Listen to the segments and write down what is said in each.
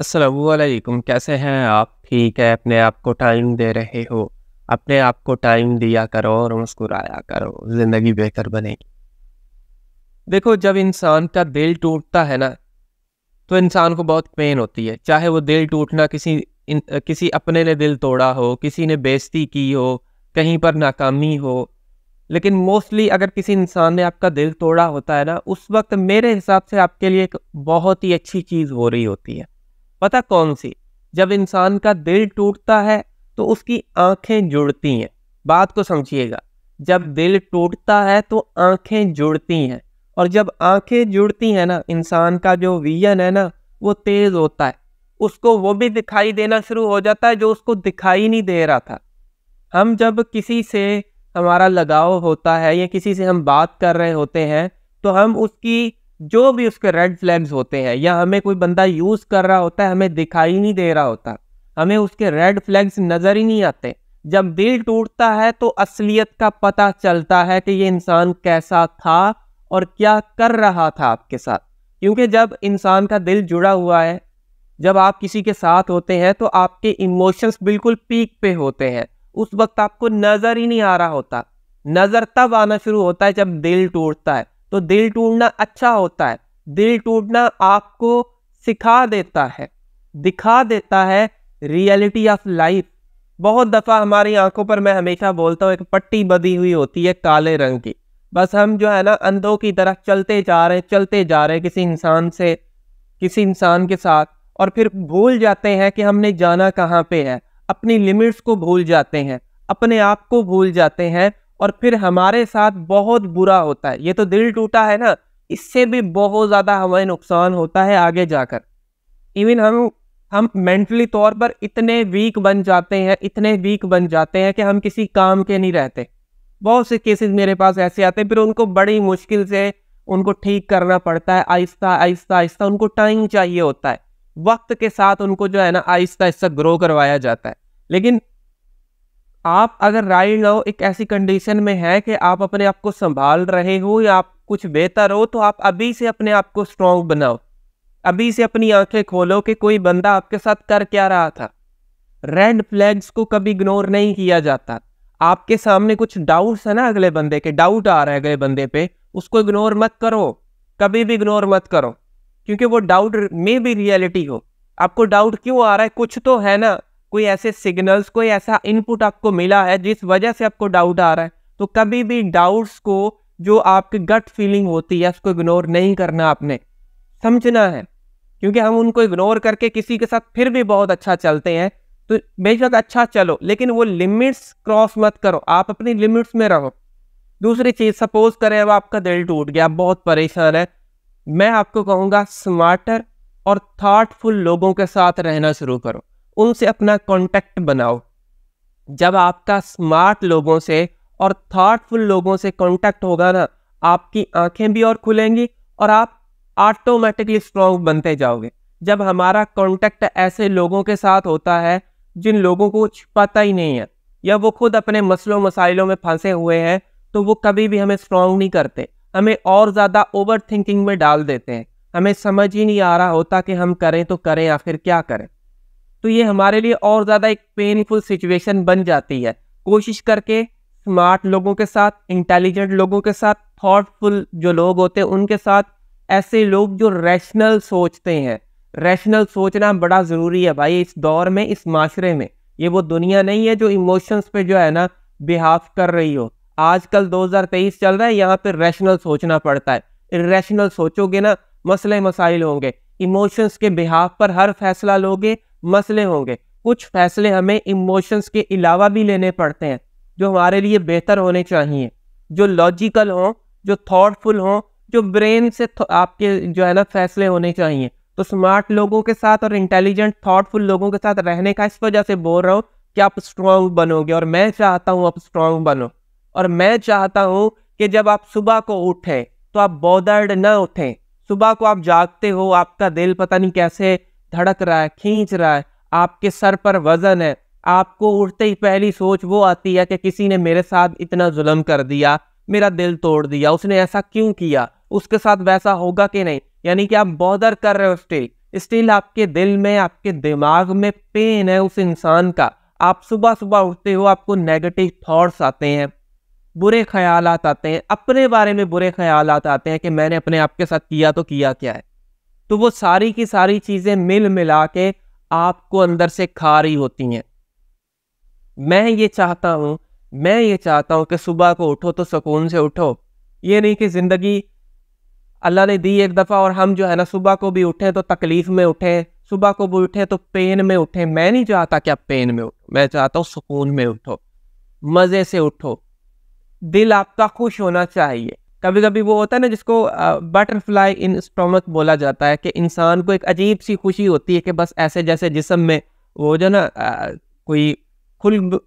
अस्सलामुअलैकुम, कैसे हैं आप? ठीक है, अपने आप को टाइम दे रहे हो? अपने आप को टाइम दिया करो और मुस्कुराया करो, ज़िंदगी बेहतर बनेगी। देखो, जब इंसान का दिल टूटता है ना, तो इंसान को बहुत पेन होती है। चाहे वो दिल टूटना किसी अपने ने दिल तोड़ा हो, किसी ने बेइज्जती की हो, कहीं पर नाकामी हो, लेकिन मोस्टली अगर किसी इंसान ने आपका दिल तोड़ा होता है ना, उस वक्त मेरे हिसाब से आपके लिए एक बहुत ही अच्छी चीज़ हो रही होती है। पता कौन सी? जब इंसान का दिल टूटता है तो उसकी आंखें जुड़ती हैं। बात को समझिएगा, जब दिल टूटता है तो आंखें जुड़ती हैं, और जब आंखें जुड़ती हैं ना, इंसान का जो विजन है ना, वो तेज़ होता है। उसको वो भी दिखाई देना शुरू हो जाता है जो उसको दिखाई नहीं दे रहा था। हम जब किसी से हमारा लगाव होता है या किसी से हम बात कर रहे होते हैं, तो हम उसकी जो भी उसके रेड फ्लैग्स होते हैं, या हमें कोई बंदा यूज़ कर रहा होता है, हमें दिखाई नहीं दे रहा होता, हमें उसके रेड फ्लैग्स नज़र ही नहीं आते। जब दिल टूटता है तो असलियत का पता चलता है कि ये इंसान कैसा था और क्या कर रहा था आपके साथ। क्योंकि जब इंसान का दिल जुड़ा हुआ है, जब आप किसी के साथ होते हैं, तो आपके इमोशंस बिल्कुल पीक पे होते हैं। उस वक्त आपको नज़र ही नहीं आ रहा होता। नज़र तब आना शुरू होता है जब दिल टूटता है। तो दिल टूटना अच्छा होता है। दिल टूटना आपको सिखा देता है, दिखा देता है रियलिटी ऑफ लाइफ। बहुत दफ़ा हमारी आंखों पर, मैं हमेशा बोलता हूँ, एक पट्टी बंधी हुई होती है काले रंग की। बस हम जो है ना, अंधों की तरह चलते जा रहे हैं, चलते जा रहे हैं किसी इंसान के साथ, और फिर भूल जाते हैं कि हमने जाना कहाँ पे है। अपनी लिमिट्स को भूल जाते हैं, अपने आप को भूल जाते हैं, और फिर हमारे साथ बहुत बुरा होता है। ये तो दिल टूटा है ना, इससे भी बहुत ज़्यादा हमें नुकसान होता है आगे जाकर। इवन हम मेंटली तौर पर इतने वीक बन जाते हैं कि हम किसी काम के नहीं रहते। बहुत से केसेस मेरे पास ऐसे आते हैं, फिर उनको बड़ी मुश्किल से उनको ठीक करना पड़ता है। आहिस्ता आहिस्ता उनको टाइम चाहिए होता है। वक्त के साथ उनको जो है ना, आहिस्ता आहिस्ता ग्रो करवाया जाता है। लेकिन आप अगर राइट नाउ एक ऐसी कंडीशन में हैं कि आप अपने आप को संभाल रहे हो या आप कुछ बेहतर हो, तो आप अभी से अपने आप को स्ट्रॉन्ग बनाओ। अभी से अपनी आंखें खोलो कि कोई बंदा आपके साथ कर क्या रहा था। रेड फ्लैग्स को कभी इग्नोर नहीं किया जाता। आपके सामने कुछ डाउट्स है ना, अगले बंदे के डाउट आ रहे हैं अगले बंदे पे, उसको इग्नोर मत करो, कभी भी इग्नोर मत करो, क्योंकि वो डाउट में भी रियलिटी हो। आपको डाउट क्यों आ रहा है? कुछ तो है ना, कोई ऐसे सिग्नल्स, कोई ऐसा इनपुट आपको मिला है जिस वजह से आपको डाउट आ रहा है। तो कभी भी डाउट्स को, जो आपकी गट फीलिंग होती है, उसको इग्नोर नहीं करना, आपने समझना है। क्योंकि हम उनको इग्नोर करके किसी के साथ फिर भी बहुत अच्छा चलते हैं। तो बेशक अच्छा चलो, लेकिन वो लिमिट्स क्रॉस मत करो, आप अपनी लिमिट्स में रहो। दूसरी चीज़, सपोज करें अब आपका दिल टूट गया, आप बहुत परेशान है, मैं आपको कहूँगा स्मार्टर और थाटफुल लोगों के साथ रहना शुरू करो, उनसे अपना कांटेक्ट बनाओ। जब आपका स्मार्ट लोगों से और थाटफुल लोगों से कांटेक्ट होगा ना, आपकी आंखें भी और खुलेंगी और आप ऑटोमेटिकली स्ट्रॉन्ग बनते जाओगे। जब हमारा कांटेक्ट ऐसे लोगों के साथ होता है जिन लोगों को कुछ पता ही नहीं है, या वो खुद अपने मसलों मसाइलों में फंसे हुए हैं, तो वो कभी भी हमें स्ट्रॉन्ग नहीं करते, हमें और ज़्यादा ओवर थिंकिंग में डाल देते हैं। हमें समझ ही नहीं आ रहा होता कि हम करें तो करें, आखिर क्या करें। तो ये हमारे लिए और ज़्यादा एक पेनफुल सिचुएशन बन जाती है। कोशिश करके स्मार्ट लोगों के साथ, इंटेलिजेंट लोगों के साथ, थॉटफुल जो लोग होते हैं उनके साथ, ऐसे लोग जो रैशनल सोचते हैं। रैशनल सोचना बड़ा ज़रूरी है भाई, इस दौर में, इस माशरे में। ये वो दुनिया नहीं है जो इमोशंस पे जो है ना बिहाफ कर रही हो। आजकल 2023 चल रहा है, यहाँ पर रैशनल सोचना पड़ता है। इरेशनल सोचोगे ना, मसले मसाइल होंगे। इमोशंस के बिहाफ पर हर फैसला लोगे, मसले होंगे। कुछ फैसले हमें इमोशंस के अलावा भी लेने पड़ते हैं, जो हमारे लिए बेहतर होने चाहिए, जो लॉजिकल हों, जो थॉटफुल हों, जो ब्रेन से आपके जो है ना फैसले होने चाहिए। तो स्मार्ट लोगों के साथ और इंटेलिजेंट थॉटफुल लोगों के साथ रहने का इस वजह से बोल रहा हूँ कि आप स्ट्रॉन्ग बनोगे, और मैं चाहता हूँ आप स्ट्रॉन्ग बनो। और मैं चाहता हूँ कि जब आप सुबह को उठें तो आप बॉदर्ड ना उठें। सुबह को आप जागते हो, आपका दिल पता नहीं कैसे धड़क रहा है, खींच रहा है, आपके सर पर वज़न है, आपको उठते ही पहली सोच वो आती है कि किसी ने मेरे साथ इतना जुल्म कर दिया, मेरा दिल तोड़ दिया, उसने ऐसा क्यों किया, उसके साथ वैसा होगा कि नहीं। यानी कि आप बॉदर कर रहे हो स्टिल। स्टिल आपके दिल में, आपके दिमाग में पेन है उस इंसान का। आप सुबह सुबह उठते हो, आपको नेगेटिव थॉट्स आते हैं, बुरे ख्याल आते हैं, अपने बारे में बुरे ख्याल आते हैं कि मैंने अपने आप के साथ किया तो किया क्या है। तो वो सारी की सारी चीज़ें मिल मिला के आपको अंदर से खा रही होती हैं। मैं ये चाहता हूँ कि सुबह को उठो तो सुकून से उठो। ये नहीं कि ज़िंदगी अल्लाह ने दी एक दफ़ा और हम जो है ना सुबह को भी उठें तो तकलीफ़ में उठें, सुबह को भी उठें तो पेन में उठें। मैं नहीं चाहता कि आप पेन में उठो, मैं चाहता हूँ सुकून में उठो, मज़े से उठो, दिल आपका खुश होना चाहिए। कभी कभी वो होता है ना जिसको बटरफ्लाई इन स्टोमक बोला जाता है, कि इंसान को एक अजीब सी खुशी होती है कि बस ऐसे जैसे जिस्म में वो जो ना कोई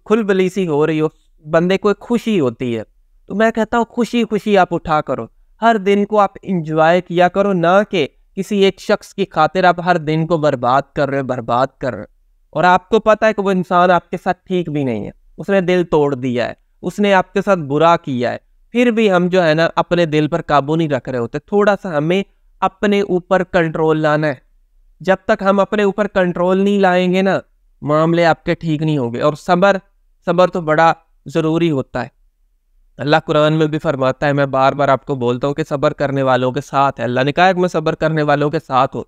खुलबली सी हो रही हो, बंदे को एक खुशी होती है। तो मैं कहता हूँ खुशी खुशी आप उठा करो, हर दिन को आप इंजॉय किया करो, ना कि किसी एक शख्स की खातिर आप हर दिन को बर्बाद कर रहे हो। और आपको पता है कि वो इंसान आपके साथ ठीक भी नहीं है, उसने दिल तोड़ दिया है, उसने आपके साथ बुरा किया है, फिर भी हम जो है ना अपने दिल पर काबू नहीं रख रहे होते। थोड़ा सा हमें अपने ऊपर कंट्रोल लाना है। जब तक हम अपने ऊपर कंट्रोल नहीं लाएंगे ना, मामले आपके ठीक नहीं होंगे। और सब्र तो बड़ा ज़रूरी होता है। अल्लाह कुरान में भी फरमाता है, मैं बार बार आपको बोलता हूँ कि सब्र करने वालों के साथ है, अल्लाह ने कहा है कि मैं सब्र करने वालों के साथ हूँ।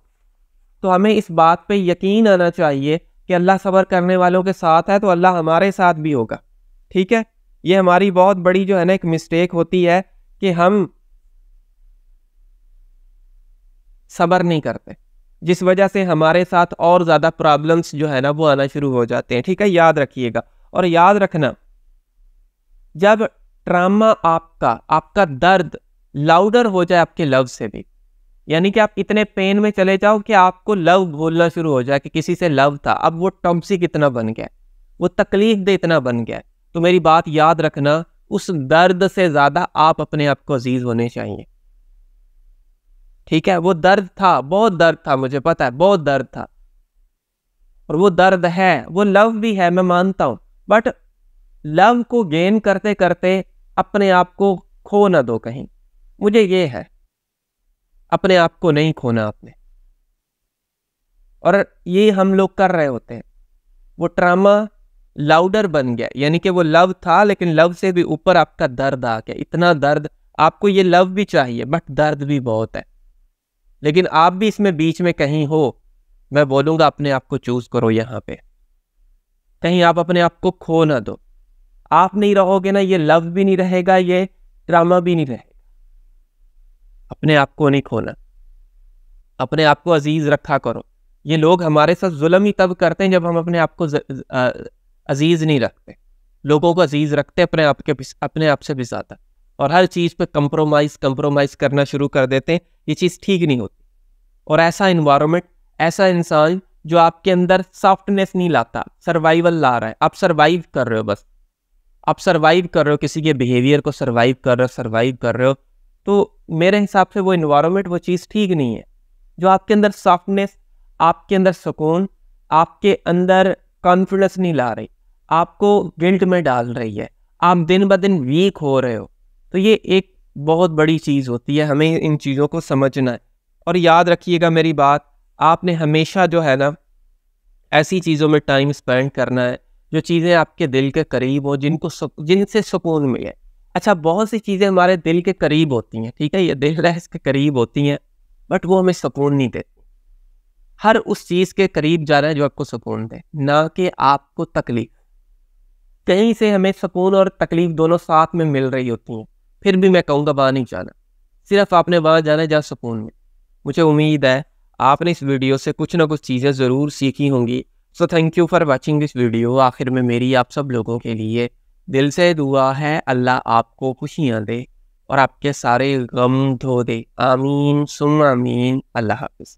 तो हमें इस बात पर यकीन आना चाहिए कि अल्लाह सब्र करने वालों के साथ है, तो अल्लाह हमारे साथ भी होगा। ठीक है, ये हमारी बहुत बड़ी जो है ना एक मिस्टेक होती है कि हम सब्र नहीं करते, जिस वजह से हमारे साथ और ज़्यादा प्रॉब्लम्स जो है ना वो आना शुरू हो जाते हैं। ठीक है, याद रखिएगा। और याद रखना, जब ट्रामा आपका दर्द लाउडर हो जाए आपके लव से भी, यानी कि आप इतने पेन में चले जाओ कि आपको लव बोलना शुरू हो जाए कि किसी से लव था, अब वो टॉक्सिक इतना बन गया, वो तकलीफ दे इतना बन गया, तो मेरी बात याद रखना, उस दर्द से ज़्यादा आप अपने आप को अजीज़ होने चाहिए। ठीक है, वो दर्द था, बहुत दर्द था, मुझे पता है बहुत दर्द था, और वो दर्द है, वो लव भी है, मैं मानता हूँ, बट लव को गेन करते करते अपने आप को खो ना दो कहीं। मुझे ये है, अपने आप को नहीं खोना आपने, और ये हम लोग कर रहे होते हैं। वो ट्रामा लाउडर बन गया, यानी कि वो लव था लेकिन लव से भी ऊपर आपका दर्द आ गया, इतना दर्द। आपको ये लव भी चाहिए बट दर्द भी बहुत है, लेकिन आप भी इसमें बीच में कहीं हो। मैं बोलूँगा अपने आप को चूज़ करो, यहाँ पे कहीं आप अपने आप को खो ना दो। आप नहीं रहोगे ना, ये लव भी नहीं रहेगा, ये ड्रामा भी नहीं रहेगा। अपने आप को नहीं खोना, अपने आप को अजीज़ रखा करो। ये लोग हमारे साथ जुल्म ही तब करते हैं जब हम अपने आप को अजीज़ नहीं रखते। लोगों को अजीज़ रखते अपने आप से भी ज़्यादा, और हर चीज़ पे कंप्रोमाइज़ करना शुरू कर देते हैं। ये चीज़ ठीक नहीं होती। और ऐसा इन्वायरमेंट, ऐसा इंसान जो आपके अंदर सॉफ्टनेस नहीं लाता, सर्वाइवल ला रहा है। आप सर्वाइव कर रहे हो, बस आप सर्वाइव कर रहे हो, किसी के बिहेवियर को सर्वाइव कर रहे हो। तो मेरे हिसाब से वो इन्वायरमेंट, वो चीज़ ठीक नहीं है। जो आपके अंदर सॉफ्टनेस, आपके अंदर सुकून, आपके अंदर कॉन्फिडेंस नहीं ला रही, आपको गिल्ट में डाल रही है, आप दिन ब दिन वीक हो रहे हो। तो ये एक बहुत बड़ी चीज़ होती है, हमें इन चीज़ों को समझना है। और याद रखिएगा मेरी बात, आपने हमेशा जो है ना ऐसी चीज़ों में टाइम स्पेंड करना है जो चीज़ें आपके दिल के करीब हो, जिनसे सुकून मिले। अच्छा, बहुत सी चीज़ें हमारे दिल के करीब होती हैं, ठीक है, ये दिल रहस्य के करीब होती हैं, बट वो हमें सुकून नहीं देती। हर उस चीज़ के करीब जाना है जो आपको सुकून दे, ना कि आपको तकलीफ। कहीं से हमें सुकून और तकलीफ दोनों साथ में मिल रही होती हैं, फिर भी मैं कहूँगा वहाँ नहीं जाना। सिर्फ आपने वहाँ जाना है जहाँ सुकून में। मुझे उम्मीद है आपने इस वीडियो से कुछ ना कुछ चीज़ें ज़रूर सीखी होंगी। So thank you for watching this video. आखिर में मेरी आप सब लोगों के लिए दिल से दुआ है, अल्लाह आपको खुशियाँ दे और आपके सारे गम धो दे। आमीन सुम आमीन। अल्लाह हाफिज़।